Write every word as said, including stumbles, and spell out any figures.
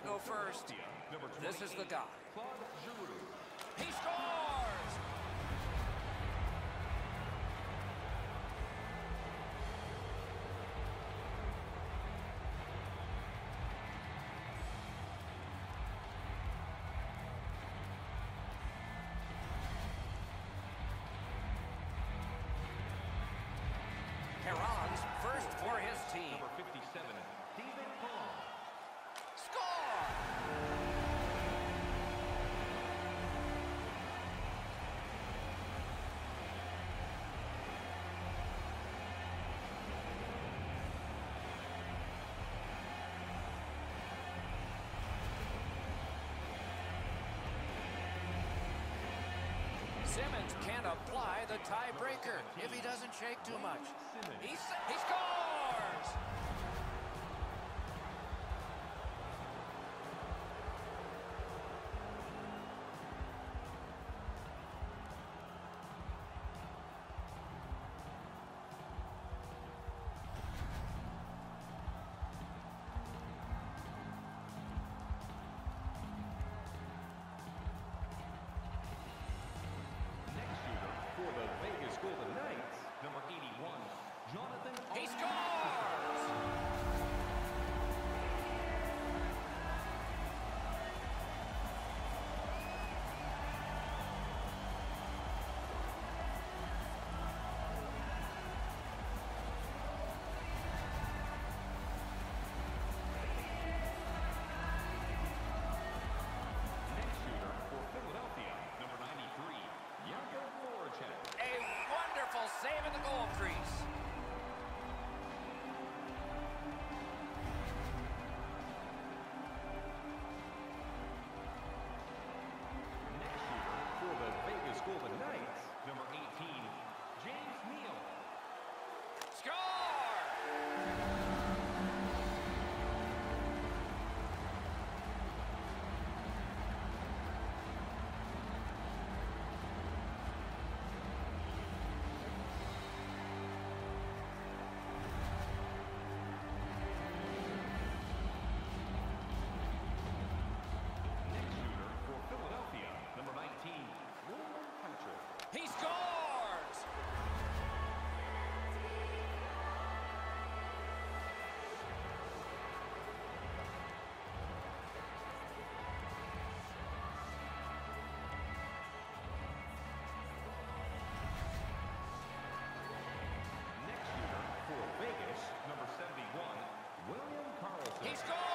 to go first. This is the guy. He scores! Heron's first for his team. Number fifty-seven, Steven Paul. Score! Simmons can't apply the tiebreaker if he doesn't shake too much. He, he scores! Save in the goal crease. Next shooter for the Vegas Golden Knights, number eighteen, James Neal. Score! He scores! Next year for Vegas, number seventy-one, William Karlsson. He scores!